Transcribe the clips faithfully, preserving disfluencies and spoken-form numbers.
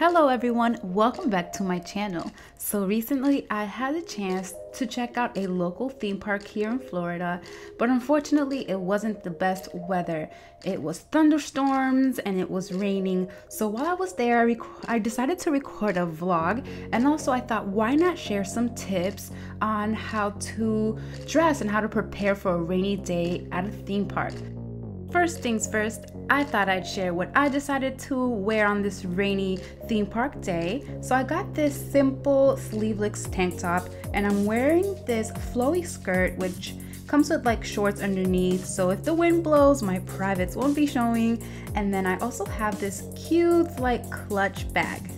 Hello everyone, welcome back to my channel. So recently I had a chance to check out a local theme park here in Florida, but unfortunately it wasn't the best weather. It was thunderstorms and it was raining. So while I was there, I, rec I decided to record a vlog, and also I thought, why not share some tips on how to dress and how to prepare for a rainy day at a theme park. First things first, I thought I'd share what I decided to wear on this rainy theme park day. So I got this simple sleeveless tank top, and I'm wearing this flowy skirt which comes with like shorts underneath, so if the wind blows my privates won't be showing. And then I also have this cute like clutch bag.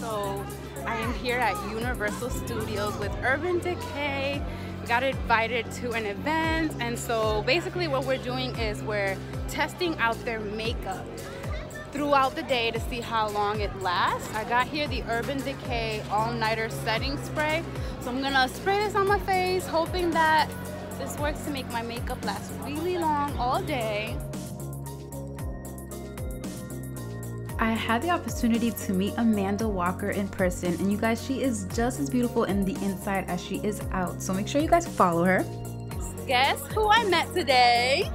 So I am here at Universal Studios with Urban Decay. We got invited to an event, and so basically what we're doing is we're testing out their makeup throughout the day to see how long it lasts. I got here the Urban Decay All Nighter Setting Spray, so I'm gonna spray this on my face, hoping that this works to make my makeup last really long all day. I had the opportunity to meet Amanda Walker in person, and you guys, she is just as beautiful in the inside as she is out, so make sure you guys follow her. Guess who I met today?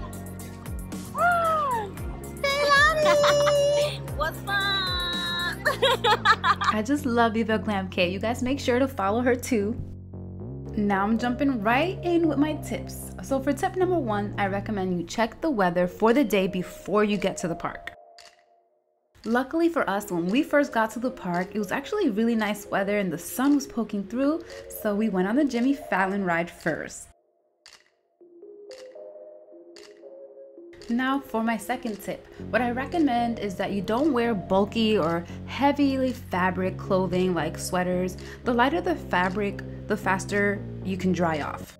Hey, what's up? I just love Viva Glam K. You guys make sure to follow her too. Now I'm jumping right in with my tips. So for tip number one, I recommend you check the weather for the day before you get to the park. Luckily for us, when we first got to the park, it was actually really nice weather and the sun was poking through, so we went on the Jimmy Fallon ride first. Now for my second tip, what I recommend is that you don't wear bulky or heavily fabric clothing like sweaters. The lighter the fabric, the faster you can dry off.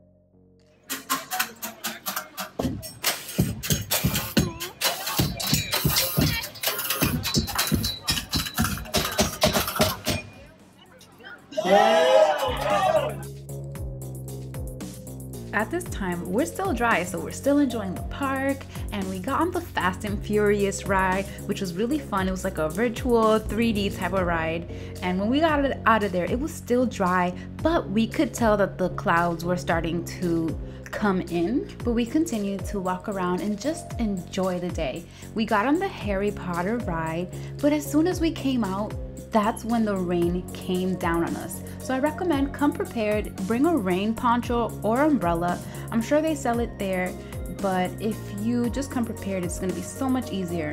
At this time, we're still dry, so we're still enjoying the park, and we got on the Fast and Furious ride, which was really fun. It was like a virtual three D type of ride, and when we got out of there, it was still dry, but we could tell that the clouds were starting to come in. But we continued to walk around and just enjoy the day. We got on the Harry Potter ride, but as soon as we came out, that's when the rain came down on us. So I recommend come prepared, bring a rain poncho or umbrella. I'm sure they sell it there, but if you just come prepared, it's gonna be so much easier.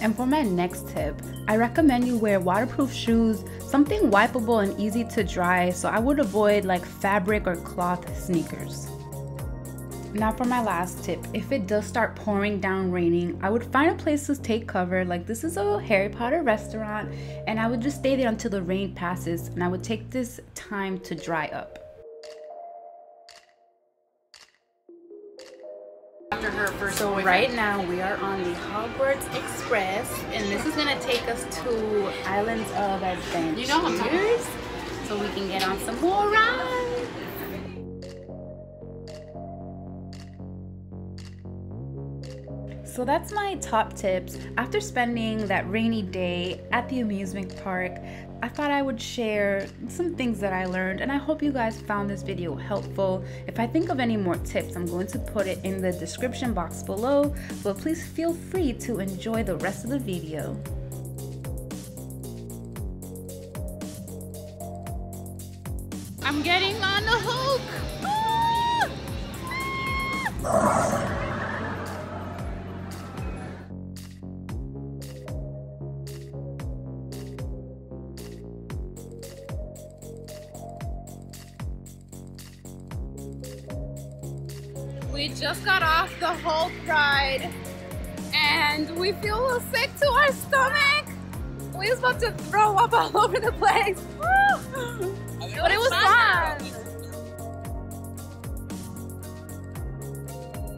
And for my next tip, I recommend you wear waterproof shoes, something wipeable and easy to dry, so I would avoid like fabric or cloth sneakers. Now for my last tip, if it does start pouring down raining, I would find a place to take cover. Like, this is a Harry Potter restaurant, and I would just stay there until the rain passes, and I would take this time to dry up. After her first so right now we are on the Hogwarts Express, and this is gonna take us to Islands of Adventure. You know what I'm talking about? So we can get on some more rides. So that's my top tips. After spending that rainy day at the amusement park, I thought I would share some things that I learned, and I hope you guys found this video helpful. If I think of any more tips, I'm going to put it in the description box below, but please feel free to enjoy the rest of the video. I'm getting on the hook! Ah! Ah! We just got off the Hulk ride, and we feel a little sick to our stomach. We was about to throw up all over the place. Woo! But it was fun.